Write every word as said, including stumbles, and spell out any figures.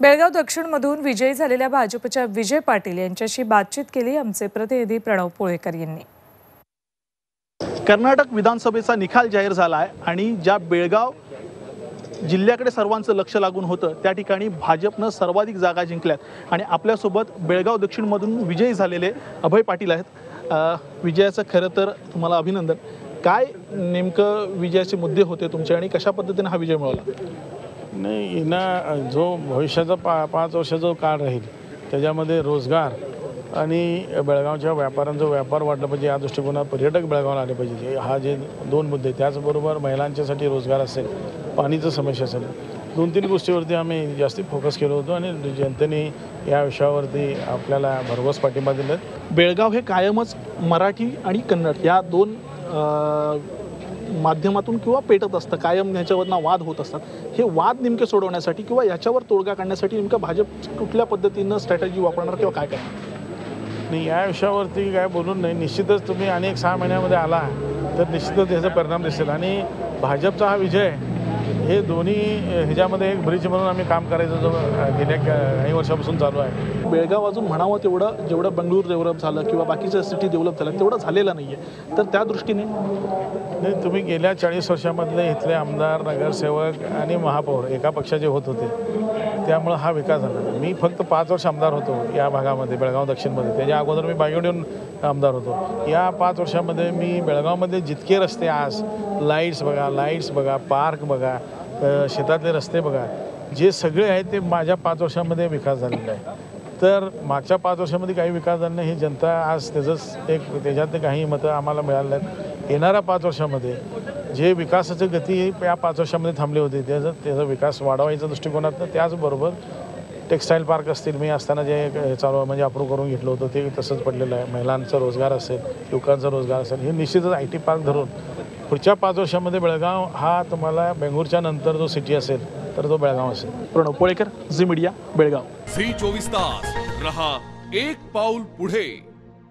बेळगाव दक्षिणमधून विजयी झालेल्या भाजपच्या विजय पाटील यांच्याशी बातचीत केली आमचे प्रतिनिधी प्रणव पोळेकर यांनी। कर्नाटक विधानसभेचा निकाल जाहीर झाला आहे आणि ज्या बेळगाव जिल्ह्याकडे सर्वांचं लक्ष लागून होतं त्या ठिकाणी भाजपनं सर्वाधिक जागा जिंकल्यात आणि आपल्यासोबत बेळगाव दक्षिणमधून विजयी झालेले अभय पाटील आहेत। विजयाचं खरं तर तुम्हाला अभिनंदन। काय नेमकं विजयाचे मुद्दे होते तुमचे आणि कशा पद्धतीने हा विजय मिळवला? नाही ना, जो भविष्याचा पा पाच वर्षाचा जो काळ राहील त्याच्यामध्ये रोजगार आणि बेळगावच्या व्यापाऱ्यांचा व्यापार वाढला पाहिजे या दृष्टिकोनात पर्यटक बेळगावला आले पाहिजे, हा जे दोन मुद्दे, त्याचबरोबर महिलांच्यासाठी रोजगार असेल, पाणीचं समस्या असेल, दोन तीन गोष्टीवरती आम्ही जास्ती फोकस केलो होतो आणि जनतेने या विषयावरती आपल्याला भरघोस पाठिंबा दिला। बेळगाव हे कायमच मराठी आणि कन्नड या दोन माध्यमातून किंवा पेटत असतं, कायम ह्याच्यावरनं वाद होत असतात। हे वाद नेमके सोडवण्यासाठी किंवा याच्यावर तोडगा काढण्यासाठी नेमका भाजप कुठल्या पद्धतीनं स्ट्रॅटेजी वापरणार किंवा काय काय? नाही, या विषयावरती काय बोलून नाही। निश्चितच तुम्ही अनेक सहा महिन्यामध्ये आला तर निश्चितच ह्याचा परिणाम दिसेल आणि भाजपचा हा विजय हे दोन्ही ह्याच्यामध्ये एक ब्रिज म्हणून आम्ही काम करायचं जो गेल्या काही वर्षापासून चालू आहे। बेळगाव अजून म्हणावं तेवढं जेवढं बंगळूर डेव्हलप झालं किंवा बाकीच्या सिटी डेव्हलप झालं तेवढं झालेलं नाही आहे, तर त्या दृष्टीने नाही, तुम्ही गेल्या चाळीस वर्षामधले इथले आमदार, नगरसेवक आणि महापौर एका पक्षाचे होत होते, त्यामुळं हा विकास झाला। मी फक्त पाच वर्ष आमदार होतो या भागामध्ये, बेळगाव दक्षिणमध्ये, त्याच्या अगोदर मी बागेवडीहून आमदार होतो। या पाच वर्षामध्ये मी बेळगावमध्ये जितके रस्ते, आज लाईट्स बघा, लाईट्स बघा, पार्क बघा, शेतातले रस्ते बघा, जे सगळे आहेत ते माझ्या पाच वर्षामध्ये विकास झालेला आहे। तर मागच्या पाच वर्षामध्ये काही विकास झाला नाही, ही जनता आज त्याचंच एक त्याच्यातले काही मतं आम्हाला मिळाले आहेत। येणाऱ्या पाच वर्षामध्ये जे विकासाची गती या पाच वर्षामध्ये थांबली होती त्याचा त्याचा विकास वाढवायचा दृष्टिकोनातनं, त्याचबरोबर टेक्स्टाईल पार्क असतील, मी असताना जे चालू म्हणजे अप्रूव्ह करून घेतलं होतं ते तसंच पडलेलं आहे। महिलांचा रोजगार असेल, युवकांचा रोजगार असेल, हे निश्चितच आय टी पार्क धरून पुढच्या पाच वर्षामध्ये बेळगाव हा तुम्हाला बेंगळूरच्या नंतर जो सिटी असेल तर तो बेळगाव असेल। प्रणव पोळेकर, झी मीडिया, बेळगाव। झी चोवीस तास रहा एक पाऊल पुढे।